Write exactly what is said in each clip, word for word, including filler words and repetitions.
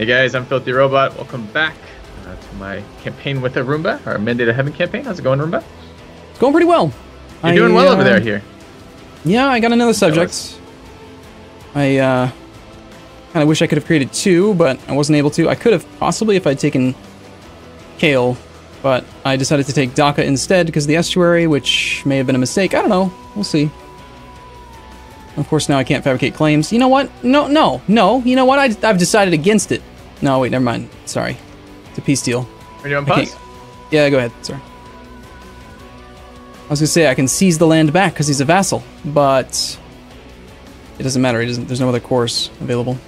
Hey guys, I'm Filthy Robot. Welcome back uh, to my campaign with a Roomba, our Mandate of Heaven campaign. How's it going, Roomba? It's going pretty well. You're I, doing well uh, over there here. Yeah, I got another subject. I uh, kind of wish I could have created two, but I wasn't able to. I could have possibly if I'd taken Kale, but I decided to take Dhaka instead because of the estuary, which may have been a mistake. I don't know. We'll see. Of course, now I can't fabricate claims. You know what? No, no, no. You know what? I, I've decided against it. No, wait, never mind. Sorry. It's a peace deal. Are you on pause? Yeah, go ahead. Sorry. I was going to say I can seize the land back because he's a vassal, but it doesn't matter. It doesn't, there's no other course available.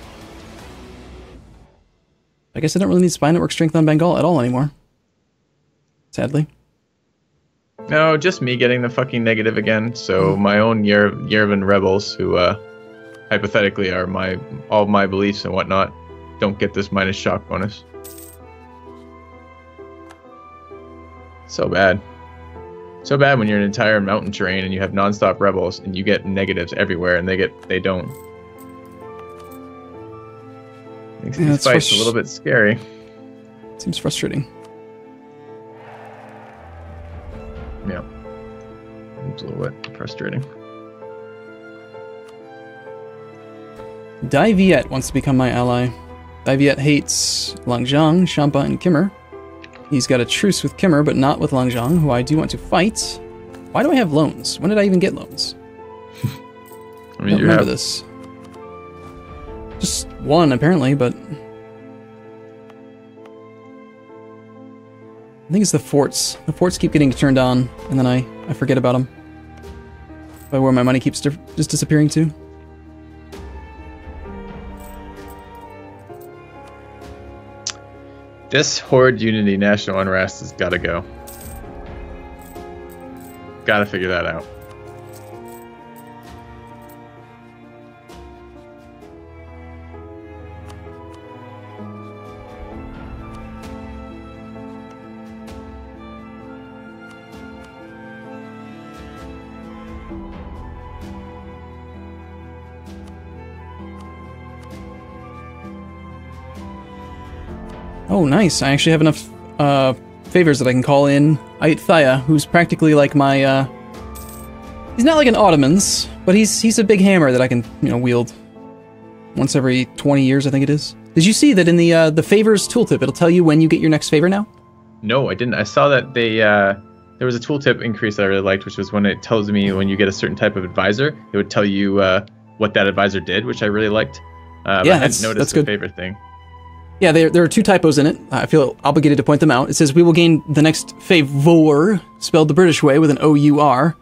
I guess I don't really need spy network strength on Bengal at all anymore. Sadly. No, just me getting the fucking negative again. So my own Yer Yervan rebels, who uh, hypothetically are my all my beliefs and whatnot, don't get this minus shock bonus. So bad. So bad when you're an entire mountain terrain and you have nonstop rebels and you get negatives everywhere and they get they don't. Makes yeah, these fights a little bit scary. Seems frustrating. Yeah, it's a little bit frustrating. Dai Viet wants to become my ally. Dai Viet hates Longzhang, Shampa, and Khmer. He's got a truce with Khmer, but not with Longzhang, who I do want to fight. Why do I have loans? When did I even get loans? I mean, I don't you remember have... this. Just one, apparently, but... I think it's the forts. The forts keep getting turned on, and then I, I forget about them. By where my money keeps di just disappearing to. This Horde Unity National Unrest has got to go. Got to figure that out. Oh, nice. I actually have enough uh, favors that I can call in Ayutthaya, who's practically like my... Uh, he's not like an Ottomans, but he's he's a big hammer that I can, you know, wield once every twenty years, I think it is. Did you see that in the uh, the favors tooltip, it'll tell you when you get your next favor now? No, I didn't. I saw that they uh, there was a tooltip increase that I really liked, which was when it tells me when you get a certain type of advisor, it would tell you uh, what that advisor did, which I really liked. Uh, but yeah, I hadn't noticed that's the good. Favor thing. Yeah, there, there are two typos in it. I feel obligated to point them out. It says, we will gain the next favor, spelled the British way with an O U R,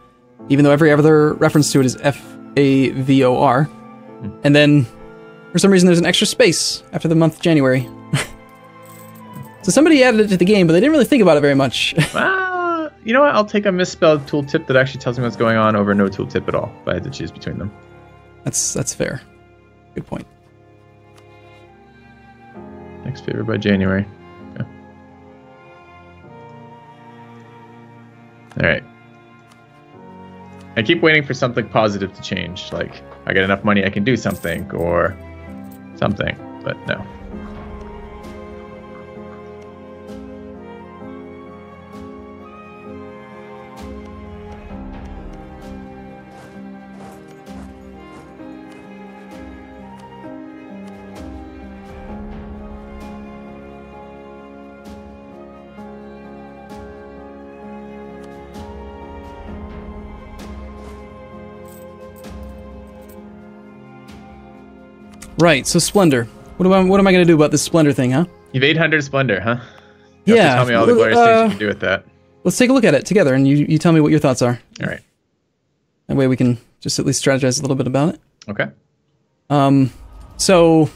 even though every other reference to it is F A V O R. Mm. And then, for some reason, there's an extra space after the month January. So somebody added it to the game, but they didn't really think about it very much. Well, you know what? I'll take a misspelled tooltip that actually tells me what's going on over no tooltip at all, if I had to choose between them. That's, that's fair. Good point. Next favor by January. Okay. All right. I keep waiting for something positive to change. Like, I get enough money, I can do something, or something, but no. Right, so Splendor. What am I, what am I going to do about this Splendor thing, huh? You have eight hundred Splendor, huh? You yeah. Have to tell me all the glorious uh, things you can do with that. Let's take a look at it together, and you, you tell me what your thoughts are. All right. That way we can just at least strategize a little bit about it. Okay. Um. So,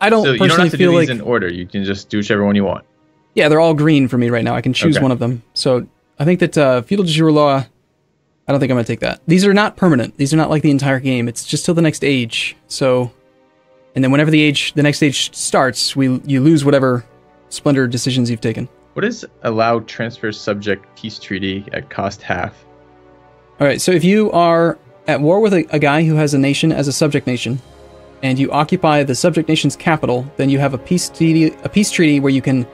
I don't so personally feel like... you don't have to do these like, in order. You can just do whichever one you want. Yeah, they're all green for me right now. I can choose okay. one of them. So, I think that uh, Feudal de Jure Law... I don't think I'm going to take that. These are not permanent. These are not like the entire game. It's just till the next age, so... And then whenever the age, the next age starts, we you lose whatever Splendor decisions you've taken. What is allow transfer subject peace treaty at cost half? All right, so if you are at war with a, a guy who has a nation as a subject nation, and you occupy the subject nation's capital, then you have a peace treaty, a peace treaty where you can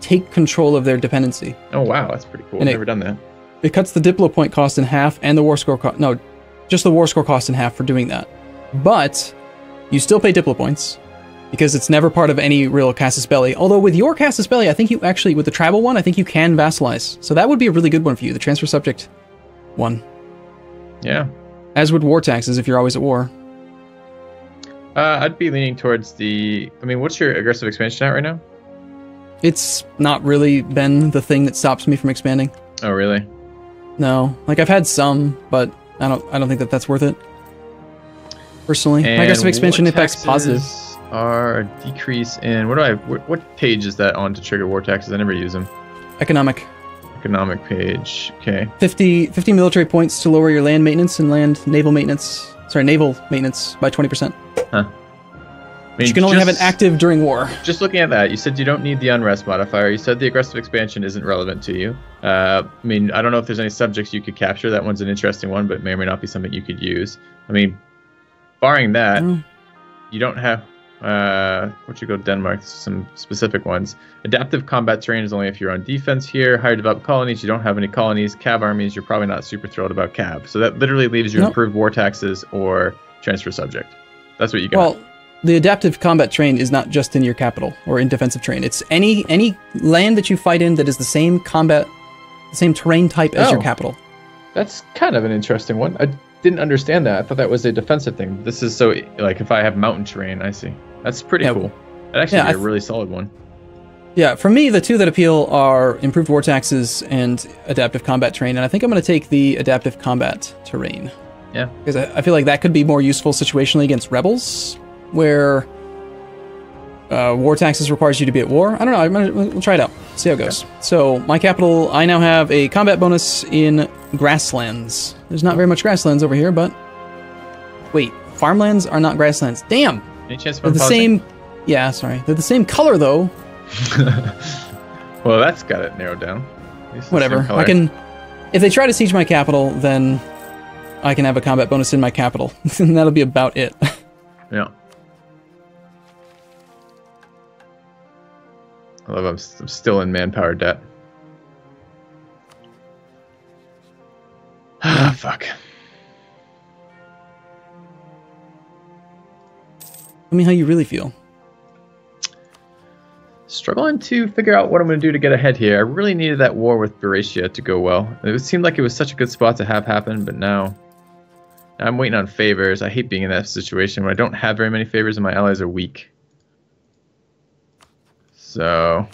take control of their dependency. Oh, wow. That's pretty cool. I've never done that. It cuts the Diplo point cost in half and the war score cost. No, just the war score cost in half for doing that. But you still pay Diplo points because it's never part of any real Casus Belli. Although with your Casus Belli, I think you actually, with the tribal one, I think you can vassalize. So that would be a really good one for you, the transfer subject one. Yeah. As would war taxes if you're always at war. Uh, I'd be leaning towards the... I mean, what's your aggressive expansion at right now? It's not really been the thing that stops me from expanding. Oh, really? No. Like, I've had some, but I don't I don't think that that's worth it. Personally. And my aggressive expansion impacts positive. Are a decrease in... What do I... What, what page is that on to trigger war taxes? I never use them. Economic. Economic page. Okay. fifty, fifty military points to lower your land maintenance and land naval maintenance. Sorry, naval maintenance by twenty percent. Huh. I mean, you can only just have it active during war. Just looking at that, you said you don't need the unrest modifier. You said the aggressive expansion isn't relevant to you. Uh, I mean, I don't know if there's any subjects you could capture. That one's an interesting one, but may or may not be something you could use. I mean, barring that, mm. you don't have... Uh, what you go to Denmark, some specific ones. Adaptive combat terrain is only if you're on defense here. Higher developed colonies, you don't have any colonies. Cav armies, you're probably not super thrilled about Cav. So that literally leaves you nope. improved war taxes or transfer subject. That's what you got. Well, the adaptive combat terrain is not just in your capital or in defensive terrain. It's any any land that you fight in that is the same combat, the same terrain type as oh, your capital. That's kind of an interesting one. I didn't understand that. I thought that was a defensive thing. This is so, like, if I have mountain terrain, I see. That's pretty yeah. cool. That actually yeah, be a really solid one. Yeah, for me, the two that appeal are improved war taxes and adaptive combat terrain, and I think I'm going to take the adaptive combat terrain. Yeah. Because I, I feel like that could be more useful situationally against rebels, where uh, war taxes requires you to be at war. I don't know. I'm gonna, we'll try it out. See how it goes. Okay. So my capital, I now have a combat bonus in grasslands. There's not very much grasslands over here, but... Wait, farmlands are not grasslands. Damn! Any chance for the same? Yeah, sorry. They're the same color, though. Well, that's got it narrowed down. Whatever. I can... If they try to siege my capital, then... I can have a combat bonus in my capital. And that'll be about it. Yeah. I love I'm, I'm still in manpower debt. Ah, fuck. Tell me how you really feel. Struggling to figure out what I'm going to do to get ahead here. I really needed that war with Buryatia to go well. It seemed like it was such a good spot to have happen, but now... I'm waiting on favors. I hate being in that situation where I don't have very many favors and my allies are weak. So...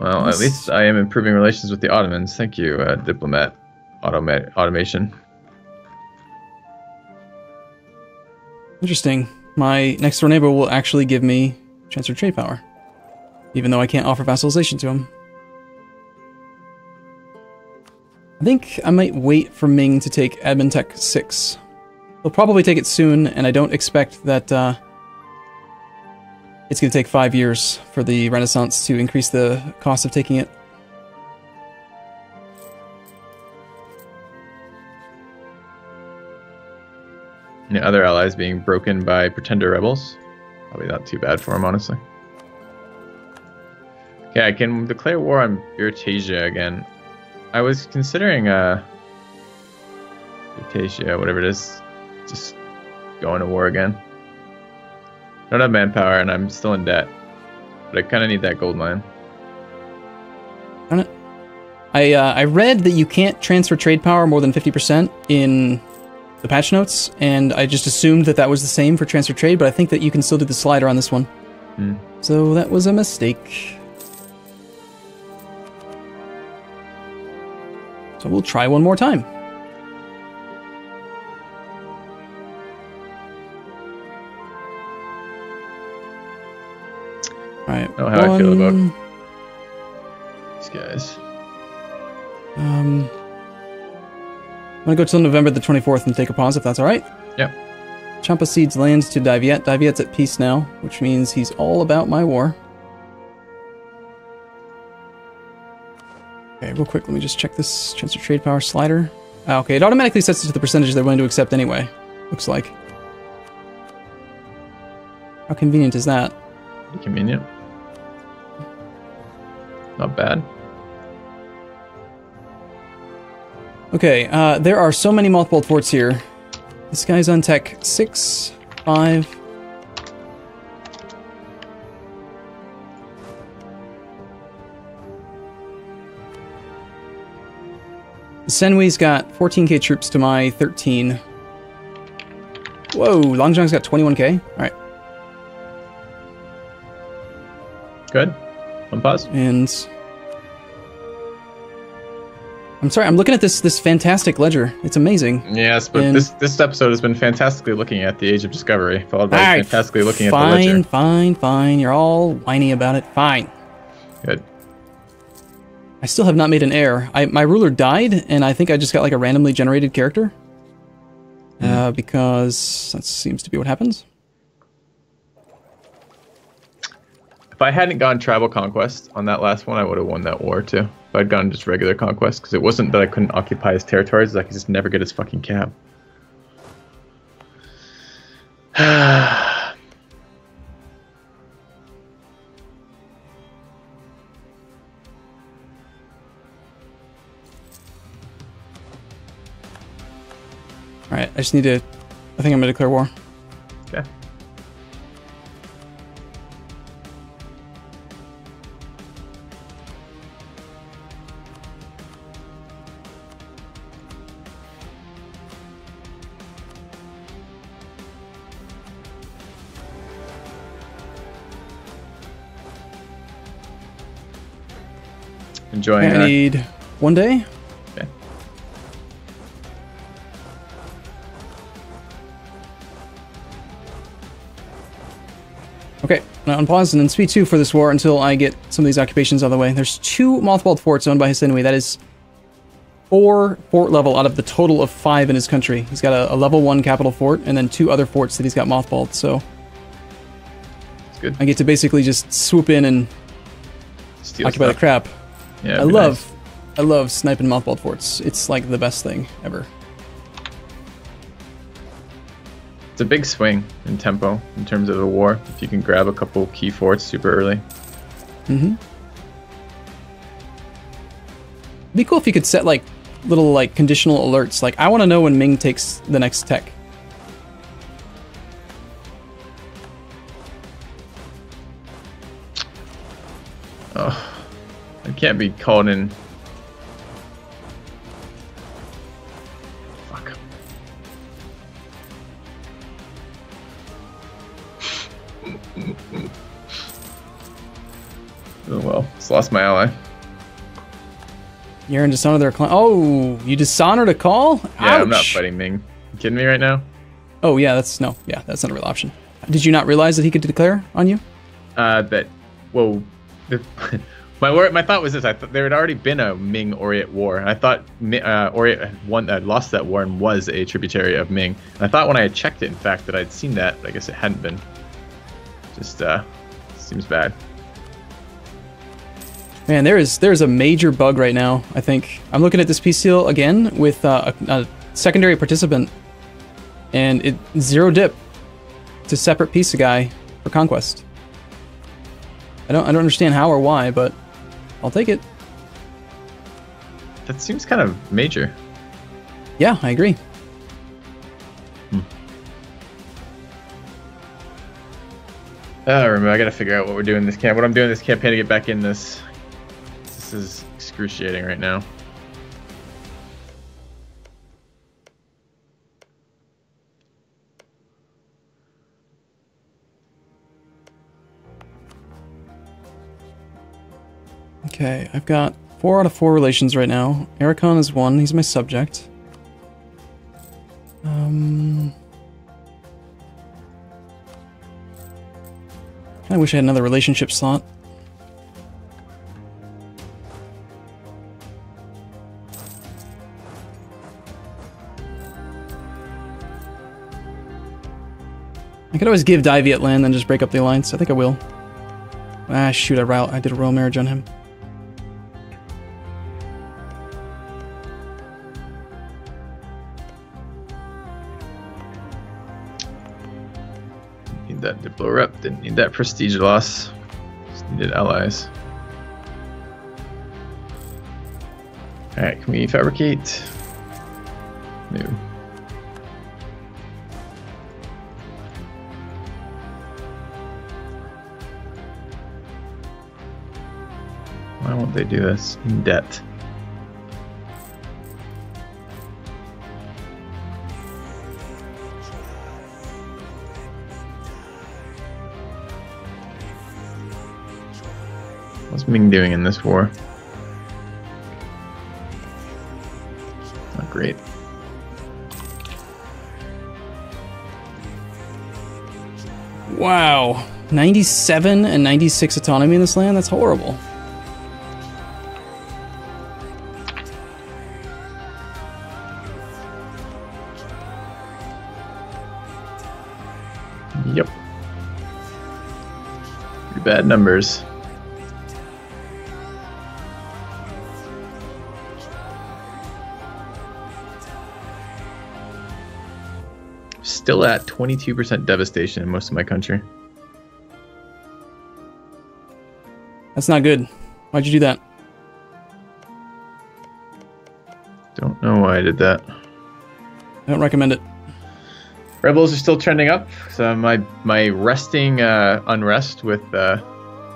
Well, this... at least I am improving relations with the Ottomans. Thank you, uh, Diplomat Automa Automation. Interesting. My next door neighbor will actually give me transfer trade power, even though I can't offer vassalization to him. I think I might wait for Ming to take Admin Tech six. He'll probably take it soon, and I don't expect that uh, it's going to take five years for the Renaissance to increase the cost of taking it. Yeah, other allies being broken by pretender rebels. Probably not too bad for them, honestly. Okay, I can declare war on Buryatia again. I was considering, uh, Buryatia, whatever it is, just going to war again. I don't have manpower, and I'm still in debt, but I kind of need that gold mine. I uh, I read that you can't transfer trade power more than fifty percent in the patch notes, and I just assumed that that was the same for transfer trade, but I think that you can still do the slider on this one. Mm. So that was a mistake. So we'll try one more time. All right. I don't know how I feel about these guys. Um, I'm gonna go till November the twenty-fourth and take a pause if that's all right. Yep. Shampa cedes lands to Dai Viet. Dai Viet's at peace now, which means he's all about my war. Okay, real quick, let me just check this transfer trade power slider. Ah, okay, it automatically sets it to the percentage they're willing to accept anyway. looks like. How convenient is that? Pretty convenient. Not bad. Okay, uh, there are so many mothballed forts here. This guy's on tech six, five. Hsenwi's got fourteen K troops to my thirteen. Whoa, Longzhang's got twenty-one K. Alright. Good. One pause. And I'm sorry, I'm looking at this this fantastic ledger. It's amazing. Yes, but and this this episode has been fantastically looking at the Age of Discovery, followed by right, fantastically looking fine, at the ledger. Fine, fine, fine. You're all whiny about it. Fine. Good. I still have not made an heir. I, my ruler died, and I think I just got like a randomly generated character. Mm. Uh, because that seems to be what happens. If I hadn't gone tribal conquest on that last one, I would have won that war too. If I'd gone just regular conquest, because it wasn't that I couldn't occupy his territories, I could just never get his fucking cab. Alright, I just need to... I think I'm going to declare war. Okay. Enjoying I need our... one day. Okay, now unpause and then speed two for this war until I get some of these occupations out of the way. There's two mothballed forts owned by Hsenwi. That is four fort level out of the total of five in his country. He's got a, a level one capital fort and then two other forts that he's got mothballed, so... That's good. I get to basically just swoop in and Steal occupy stuff. the crap. Yeah, I love, nice. I love sniping mothballed forts. It's like the best thing ever. It's a big swing in tempo in terms of the war, if you can grab a couple key forts super early. Mm-hmm. It'd be cool if you could set like little like conditional alerts, like I want to know when Ming takes the next tech. Oh, I can't be called in. Oh well, just lost my ally. You're in dishonor their client. Oh, you dishonored a call? Ouch. Yeah, I'm not fighting Ming. You kidding me right now? Oh yeah, that's no, yeah, that's not a real option. Did you not realize that he could declare on you? Uh, that, whoa, the, my word, my thought was this: I thought there had already been a Ming Oirat war. I thought uh, Oirat had won, uh, lost that war and was a tributary of Ming. And I thought when I had checked it, in fact, that I'd seen that, but I guess it hadn't been. Just uh, seems bad. Man, there is there is a major bug right now, I think. I'm looking at this peace deal again with uh, a, a secondary participant, and it zero dip to separate piece a guy for conquest. I don't I don't understand how or why, but I'll take it. That seems kind of major. Yeah, I agree. Hmm. I don't remember. I gotta figure out what we're doing this camp. What I'm doing this campaign to get back in this. This is excruciating right now. Okay, I've got four out of four relations right now. Ericon is one, he's my subject. Um, I wish I had another relationship slot. I could always give Dai Viet land and just break up the alliance. I think I will. Ah, shoot, I, royal, I did a royal marriage on him. need that Diplo rep, didn't need that prestige loss, just needed allies. Alright, can we fabricate? No. Why won't they do this? In debt. What's Ming doing in this war? Not great. Wow. ninety-seven and ninety-six autonomy in this land? That's horrible. Yep. Pretty bad numbers. Still at twenty-two percent devastation in most of my country. That's not good. Why'd you do that? Don't know why I did that. I don't recommend it. Rebels are still trending up. So my my resting uh, unrest with uh,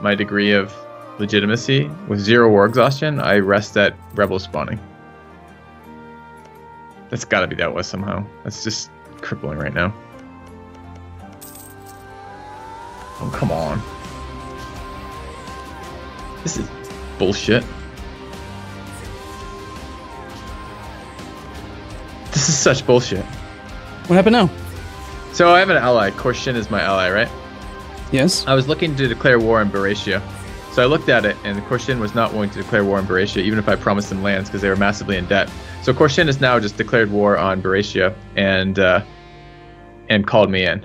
my degree of legitimacy with zero war exhaustion, I rest at rebel spawning. That's got to be that was somehow. That's just crippling right now. Oh come on! This is bullshit. This is such bullshit. What happened now? So I have an ally. Korchin is my ally, right? Yes. I was looking to declare war on Buryatia. So I looked at it, and Korchin was not willing to declare war on Buryatia, even if I promised them lands, because they were massively in debt. So Korchin has now just declared war on Buryatia and uh, and called me in.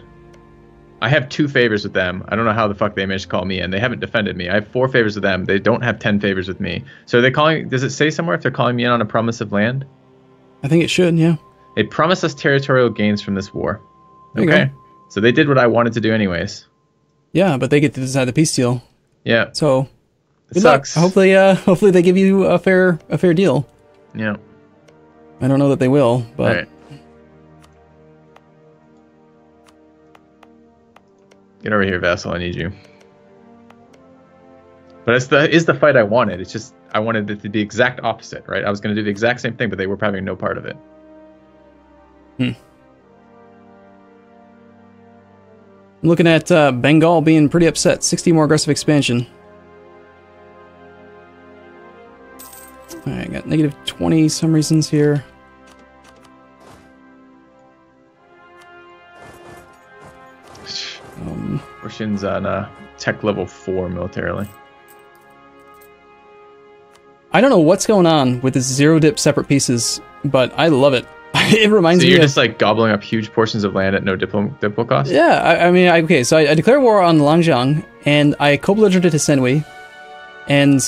I have two favors with them. I don't know how the fuck they managed to call me in. They haven't defended me. I have four favors with them. They don't have ten favors with me. So are they calling? Does it say somewhere if they're calling me in on a promise of land? I think it should, yeah. They promised us territorial gains from this war. Okay. So they did what I wanted to do anyways. Yeah, but they get to decide the peace deal. Yeah. So good luck. Hopefully uh hopefully they give you a fair a fair deal. Yeah. I don't know that they will, but right. Get over here, Vassal, I need you. But it's the is the fight I wanted. It's just I wanted it to be exact opposite, right? I was gonna do the exact same thing, but they were having no part of it. Hmm. I'm looking at uh, Bengal being pretty upset. sixty more aggressive expansion. Alright, I got negative twenty some reasons here. Um, Russians on uh, tech level four militarily. I don't know what's going on with this zero dip separate pieces, but I love it. It reminds me. So you're me just of, like gobbling up huge portions of land at no diplo, diplo cost? Yeah, I, I mean, I, okay, so I, I declare war on Longzhang, and I co-belligerent it to Hsenwi, and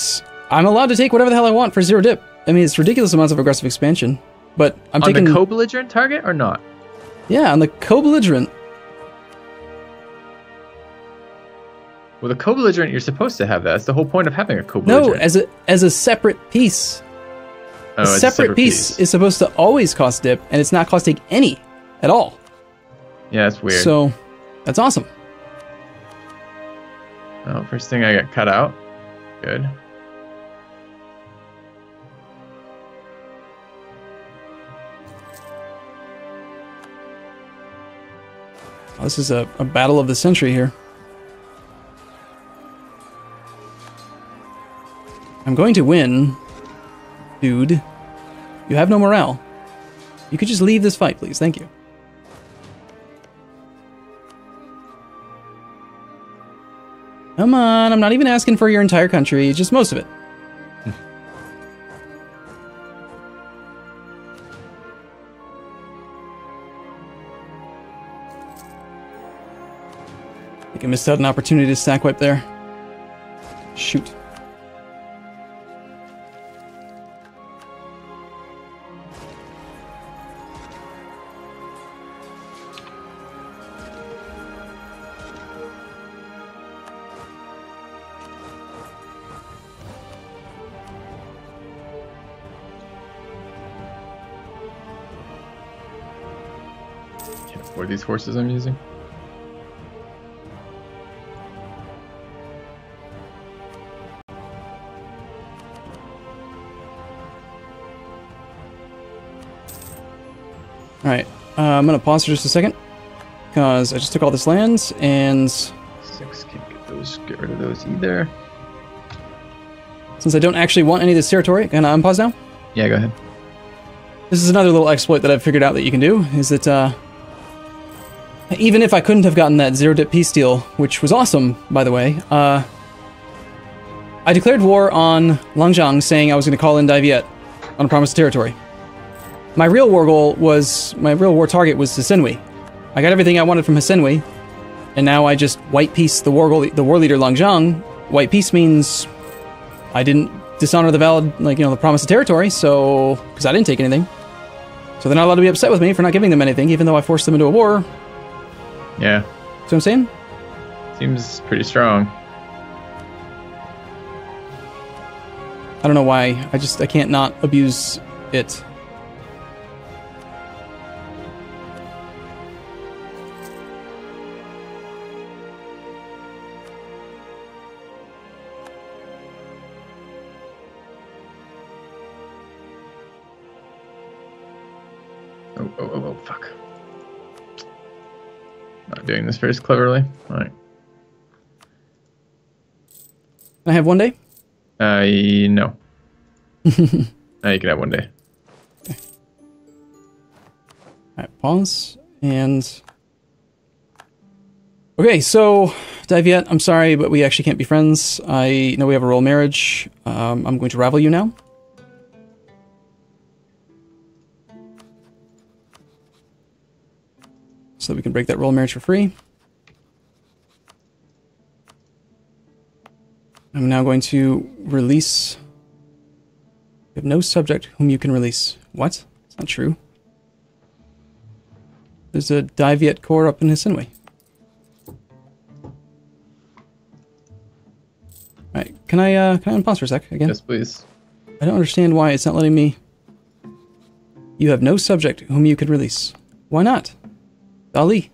I'm allowed to take whatever the hell I want for zero dip. I mean, it's ridiculous amounts of aggressive expansion, but I'm on taking... On the co-belligerent target or not? Yeah, on the co-belligerent. Well, the co-belligerent, you're supposed to have that. That's the whole point of having a co-belligerent. No, as a, as a separate piece. Oh, a separate, separate piece, piece is supposed to always cost dip, and it's not costing any at all. Yeah, that's weird. So, that's awesome. Oh, first thing I got cut out. Good. Oh, this is a, a battle of the century here. I'm going to win... Dude, you have no morale. You could just leave this fight, please. Thank you. Come on, I'm not even asking for your entire country, just most of it. I think I missed out an opportunity to stack wipe there. Shoot. What are these horses I'm using? Alright, uh, I'm gonna pause for just a second, because I just took all this land, and... Six, can't get those, get rid of those either. Since I don't actually want any of this territory, can I unpause now? Yeah, go ahead. This is another little exploit that I've figured out that you can do, is that, uh... even if I couldn't have gotten that zero-dip peace deal, which was awesome, by the way, uh... I declared war on Longzhang, saying I was gonna call in Dai Viet on a promised territory. My real war goal was... my real war target was Hsenwi. I got everything I wanted from Hsenwi, and now I just white piece the war goal, the war leader Longzhang. White piece means I didn't dishonor the valid, like, you know, the promise of territory, so... because I didn't take anything. So they're not allowed to be upset with me for not giving them anything, even though I forced them into a war. Yeah. See what I'm saying? Seems pretty strong. I don't know why. I just... I can't not abuse it. Doing this very cleverly. All right. I have one day? Uh, no. No, you can have one day. Okay. All right, pause. And... okay, so, Dai Viet, I'm sorry, but we actually can't be friends. I know we have a royal marriage. Um, I'm going to ravel you now. So that we can break that royal marriage for free. I'm now going to release... you have no subject whom you can release. What? It's not true. There's a Dai Viet Corps up in Hsenwi. Alright, can I, uh, can I unpause for a sec again? Yes, please. I don't understand why it's not letting me... you have no subject whom you could release. Why not? Dali.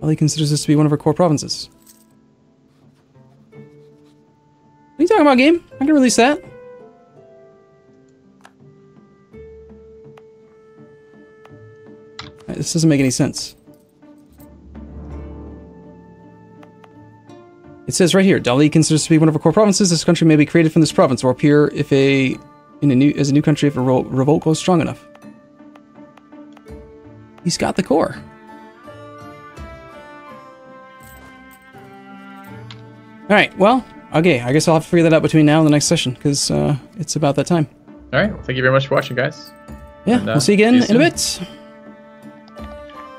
Dali considers this to be one of her core provinces. What are you talking about, game? I can release that. Right, this doesn't make any sense. It says right here, Dali considers to be one of her core provinces. This country may be created from this province or appear if a in a new as a new country if a revolt goes strong enough. He's got the core. Alright, well, okay, I guess I'll have to figure that out between now and the next session, because uh, it's about that time. Alright, well, thank you very much for watching, guys. Yeah, and, uh, we'll see you again see you in a bit.